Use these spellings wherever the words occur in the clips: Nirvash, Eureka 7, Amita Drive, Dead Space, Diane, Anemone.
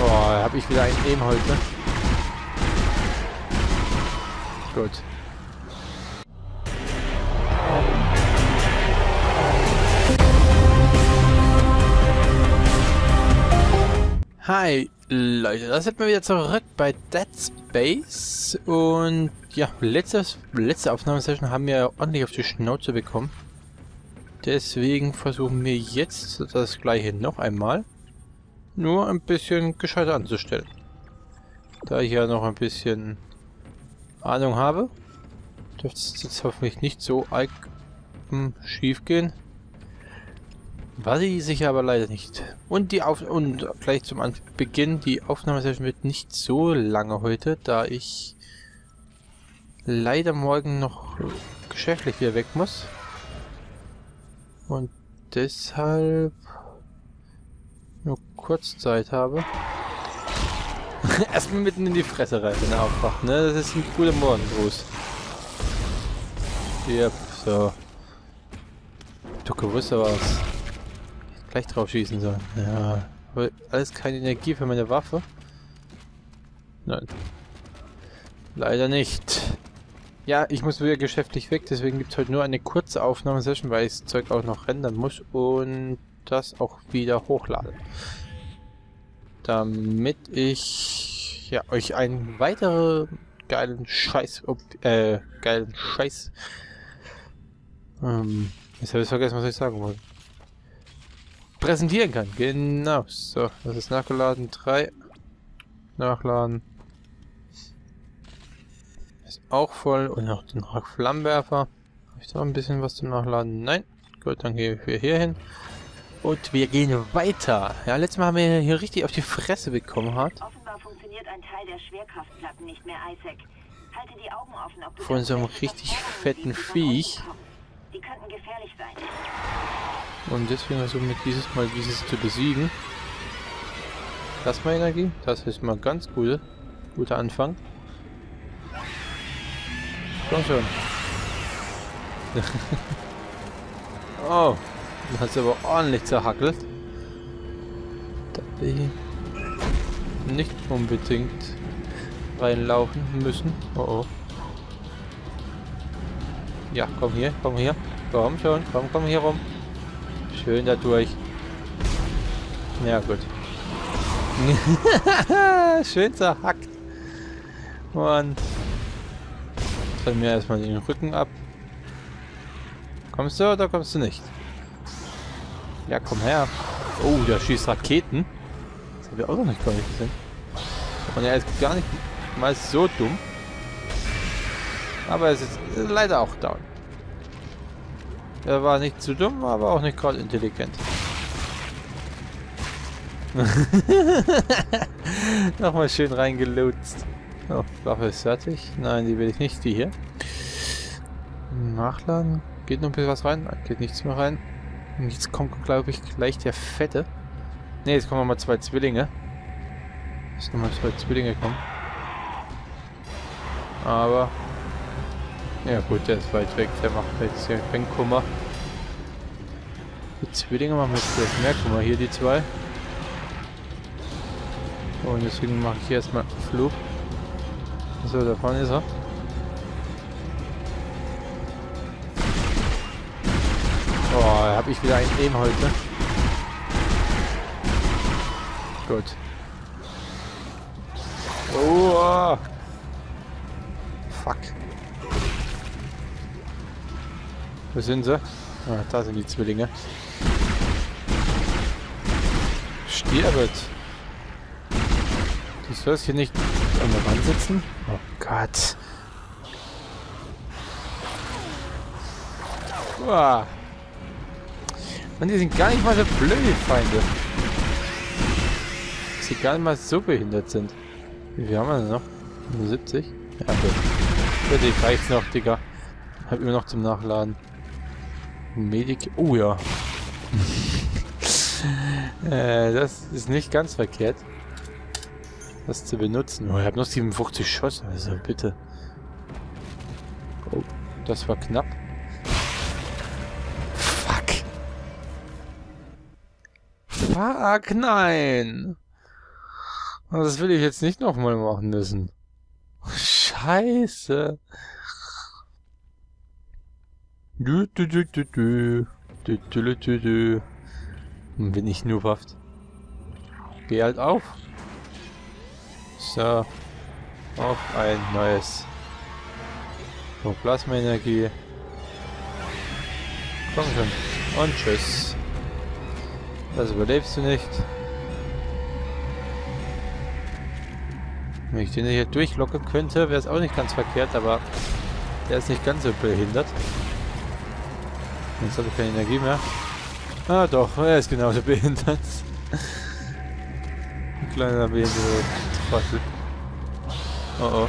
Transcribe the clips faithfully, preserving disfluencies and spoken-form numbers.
Oh, hab ich wieder einen Leben heute. Gut. Hi Leute, da sind wir wieder zurück bei Dead Space und ja, letztes, letzte Aufnahmesession haben wir ordentlich auf die Schnauze bekommen. Deswegen versuchen wir jetzt das gleiche noch einmal, nur ein bisschen gescheiter anzustellen. Da ich ja noch ein bisschen Ahnung habe, dürfte es jetzt hoffentlich nicht so arg schief gehen. War sie sicher aber leider nicht. Und die Auf und gleich zum Anf Beginn, die Aufnahmesession wird nicht so lange heute, da ich leider morgen noch geschäftlich wieder weg muss. Und deshalb nur kurz Zeit habe. Erstmal mitten in die Fresse rein, wenn er aufwacht, ne? Das ist ein cooler Morgengruß. Yep, so. Du gewusst aber was. Gleich drauf schießen sollen. Ja. Aber alles keine Energie für meine Waffe. Nein. Leider nicht. Ja, ich muss wieder geschäftlich weg, deswegen gibt es heute nur eine kurze Aufnahmesession, weil ich das Zeug auch noch rendern muss und das auch wieder hochladen. Damit ich ja euch einen weiteren geilen Scheiß. Äh, geilen Scheiß. Ähm, jetzt habe ich vergessen, was ich sagen wollte. Präsentieren kann. Genau. So, das ist nachgeladen. drei. Nachladen. Ist auch voll. Und auch den Flammenwerfer. Habe ich da ein bisschen was zum Nachladen? Nein. Gut, dann gehen wir hier hin. Und wir gehen weiter. Ja, letztes Mal haben wir hier richtig auf die Fresse bekommen. Hart. Offenbar funktioniert ein Teil der Schwerkraftplatten nicht mehr, Isaac. Halte die Augen offen, ob du von so einem richtig fetten Viech. Die könnten gefährlich sein. Und deswegen versuchen wir dieses Mal dieses zu besiegen. Plasma Energie, das ist mal ganz gute, guter Anfang. Komm schon. Oh, du hast aber ordentlich zerhackelt. Dass wir nicht unbedingt reinlaufen müssen. Oh oh. Ja, komm hier, komm hier. Komm schon, komm, komm hier rum. Schön dadurch. Ja gut. Schön zerhackt. Und dann mir erstmal den Rücken ab. Kommst du oder kommst du nicht? Ja, komm her. Oh, der schießt Raketen. Das habe ich auch noch nicht, gar nicht gesehen. Und er ist gar nicht mal so dumm. Aber es ist leider auch down. Er war nicht zu dumm, aber auch nicht gerade intelligent. Nochmal schön reingelotst. Oh, Waffe ist fertig. Nein, die will ich nicht, die hier. Nachladen. Geht noch ein bisschen was rein? Nein, geht nichts mehr rein. Und jetzt kommt, glaube ich, gleich der Fette. Ne, jetzt kommen nochmal zwei Zwillinge. Jetzt nochmal zwei Zwillinge kommen. Aber... ja gut, der ist weit weg, der macht jetzt hier keinen Kummer. Die Zwillinge machen jetzt vielleicht mehr Kummer, hier die zwei. Und deswegen mache ich hier erstmal einen Flug. So, da vorne ist er. Oh, habe ich wieder ein Leben heute. Gut. Oh! Fuck. Wo sind sie? Ah, da sind die Zwillinge. Stirbet! Du sollst hier nicht an der Wand sitzen? Oh Gott! Uah. Und die sind gar nicht mal so blöd, die Feinde. Dass sie gar nicht mal so behindert sind. Wie viel haben wir denn noch? siebzig? Ja, gut. Bitte, ich reicht's noch, Digga. Hab immer noch zum Nachladen. Medik. Oh ja. äh, das ist nicht ganz verkehrt. Das zu benutzen. Oh, ich habe noch siebenundfünfzig Schuss, also bitte. Oh, das war knapp. Fuck. Fuck, nein. Das will ich jetzt nicht nochmal machen müssen. Scheiße. Du, du, du, du, du. Du, du, du, du. Bin ich nur wafft. Geh halt auf. So. Auf ein neues. So, Plasma-Energie. Komm schon. Und tschüss. Das überlebst du nicht. Wenn ich den hier durchlocken könnte, wäre es auch nicht ganz verkehrt, aber der ist nicht ganz so behindert. Jetzt habe ich keine Energie mehr. Ah doch, er ist genauso behindert. Ein kleiner behinderte Trottel. Oh oh.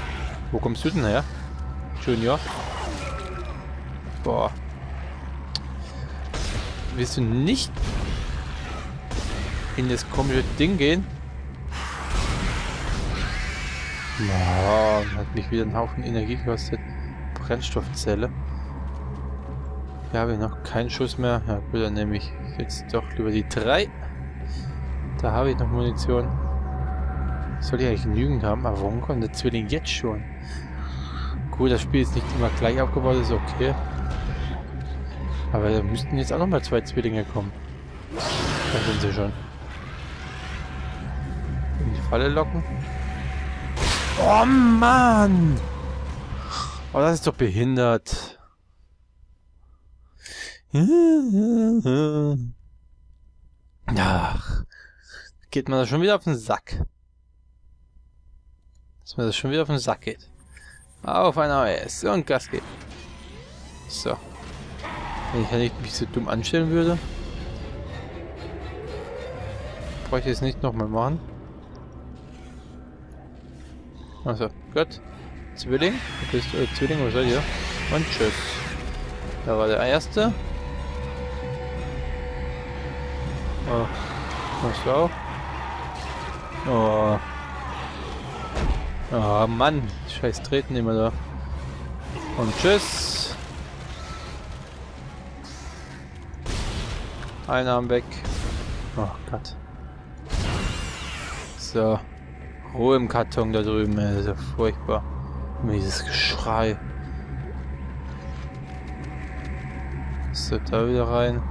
Wo kommst du denn her? Junior? Boah. Willst du nicht in das komische Ding gehen? Ja, hat mich wieder einen Haufen Energie gekostet. Brennstoffzelle. Hier habe ich noch keinen Schuss mehr. Ja, gut, dann nehme ich jetzt doch lieber die drei. Da habe ich noch Munition. Soll ich eigentlich genügend haben? Aber warum kommt der Zwilling jetzt schon? Gut, das Spiel ist nicht immer gleich aufgebaut, ist okay. Aber da müssten jetzt auch nochmal zwei Zwillinge kommen. Da sind sie schon. In die Falle locken. Oh Mann! Oh, das ist doch behindert. Ach, geht man da schon wieder auf den Sack. Dass man das schon wieder auf den Sack geht. Auf ein neues und Gas geht. So. Wenn ich ja nicht mich so dumm anstellen würde. Brauche ich jetzt nicht nochmal machen. Also, gut. Zwilling. Du bist äh, Zwilling, was seid ihr? Und tschüss. Da war der erste. Oh. Machst du auch? Oh. Oh Mann. Scheiß Treten immer da. Und tschüss. Ein Arm weg. Oh Gott. So. Ruhe im Karton da drüben, ey. Das ist ja furchtbar. Mieses Geschrei. So, da wieder rein.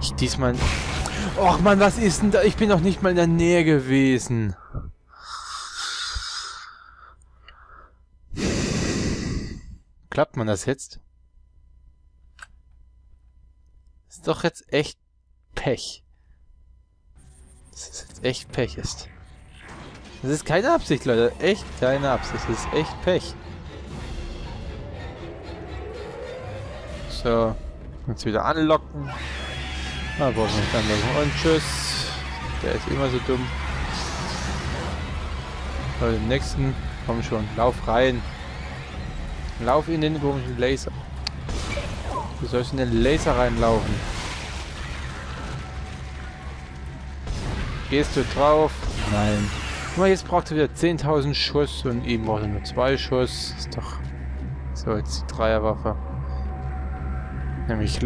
Ich diesmal... Och man, was ist denn da? Ich bin doch nicht mal in der Nähe gewesen. Klappt man das jetzt? Ist doch jetzt echt Pech. Das ist jetzt echt Pech ist. Das ist keine Absicht, Leute. Echt keine Absicht. Das ist echt Pech. So. Jetzt wieder anlocken. Ah, brauchen wir nicht anlocken. Und tschüss. Der ist immer so dumm. Bei dem nächsten. Komm schon. Lauf rein. Lauf in den komischen Laser. Du sollst in den Laser reinlaufen. Gehst du drauf? Nein. Jetzt braucht er wieder zehntausend Schuss und eben braucht er nur zwei Schuss. Ist doch. So, jetzt die Dreierwaffe. Nämlich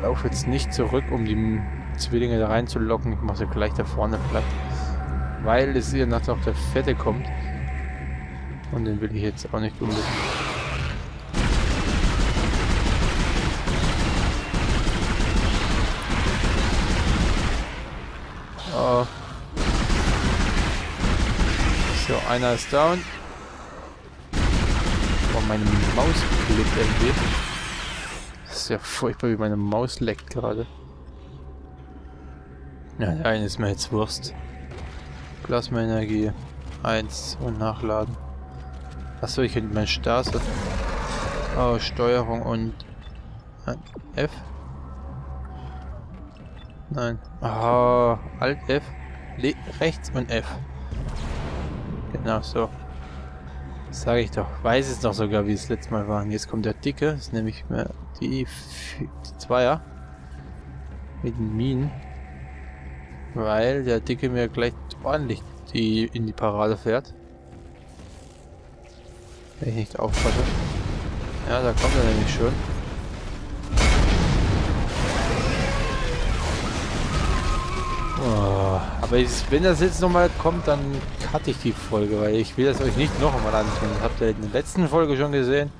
laufe jetzt nicht zurück, um die Zwillinge da reinzulocken. Ich mache sie gleich da vorne platt. Weil es ihr nachher auf der Fette kommt. Und den will ich jetzt auch nicht unbedingt. Oh. So, einer ist down. Boah, meine Maus leckt irgendwie. Das ist ja furchtbar, wie meine Maus leckt gerade. Ja, der eine ist mir jetzt Wurst. Plasma-Energie. Eins und nachladen. Achso, ich hätte meine Straße. Oh, Steuerung und F. Nein. Oh, Alt F. Le rechts und F. Genau so. Das sage ich doch. Weiß es noch sogar, wie es letztes Mal war. Und jetzt kommt der Dicke. Das ist nämlich mehr die, die Zweier. Mit den Minen. Weil der Dicke mir gleich ordentlich die in die Parade fährt. Wenn ich nicht aufpasse. Ja, da kommt er nämlich schon. Oh, aber ich, wenn das jetzt nochmal kommt, dann cutte ich die Folge, weil ich will das euch nicht noch einmal antun. Das habt ihr in der letzten Folge schon gesehen.